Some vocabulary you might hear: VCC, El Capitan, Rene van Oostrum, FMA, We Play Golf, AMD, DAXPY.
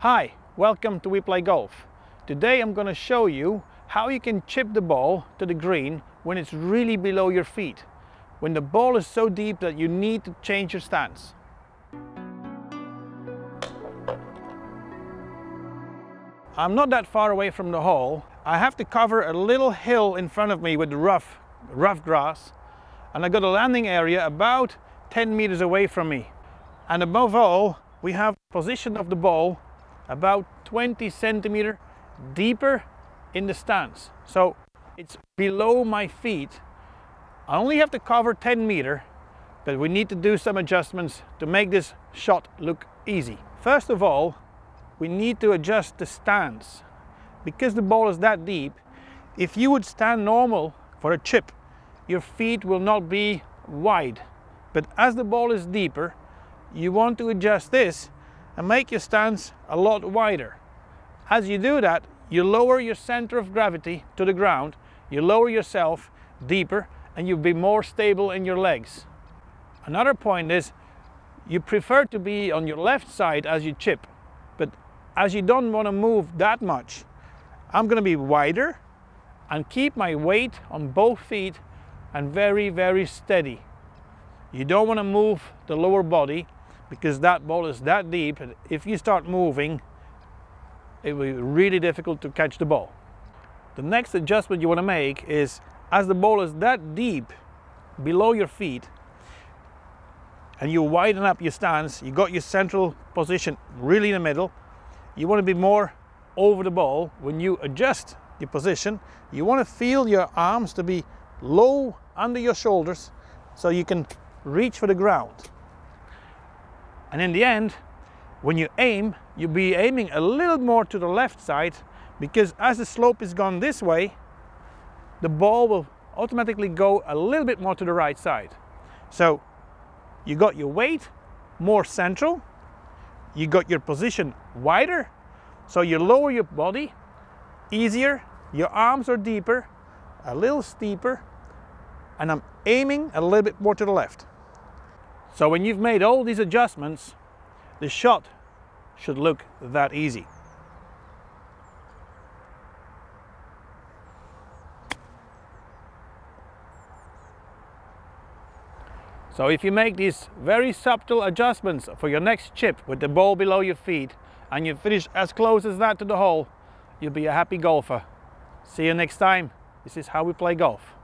Hi, welcome to We Play Golf. Today I'm going to show you how you can chip the ball to the green when it's really below your feet, when the ball is so deep that you need to change your stance. I'm not that far away from the hole. I have to cover a little hill in front of me with rough grass, and I got a landing area about 10 meters away from me. And above all, we have position of the ball about 20 centimeter deeper in the stance. So it's below my feet. I only have to cover 10 meter, but we need to do some adjustments to make this shot look easy. First of all, we need to adjust the stance. Because the ball is that deep, if you would stand normal for a chip, your feet will not be wide. But as the ball is deeper, you want to adjust this and make your stance a lot wider. As you do that, you lower your center of gravity to the ground, you lower yourself deeper, and you'll be more stable in your legs. Another point is, you prefer to be on your left side as you chip, but as you don't want to move that much, I'm going to be wider and keep my weight on both feet and very, very steady. You don't want to move the lower body because that ball is that deep, and if you start moving, it will be really difficult to catch the ball. The next adjustment you want to make is, as the ball is that deep below your feet and you widen up your stance, you got your central position really in the middle, you want to be more over the ball. When you adjust your position, you want to feel your arms to be low under your shoulders so you can reach for the ground. And in the end, when you aim, you'll be aiming a little more to the left side, because as the slope is gone this way, the ball will automatically go a little bit more to the right side. So you got your weight more central, you got your position wider, so you lower your body easier, your arms are deeper, a little steeper, and I'm aiming a little bit more to the left. So when you've made all these adjustments, the shot should look that easy. So if you make these very subtle adjustments for your next chip with the ball below your feet, and you finish as close as that to the hole, you'll be a happy golfer. See you next time. This is how we play golf.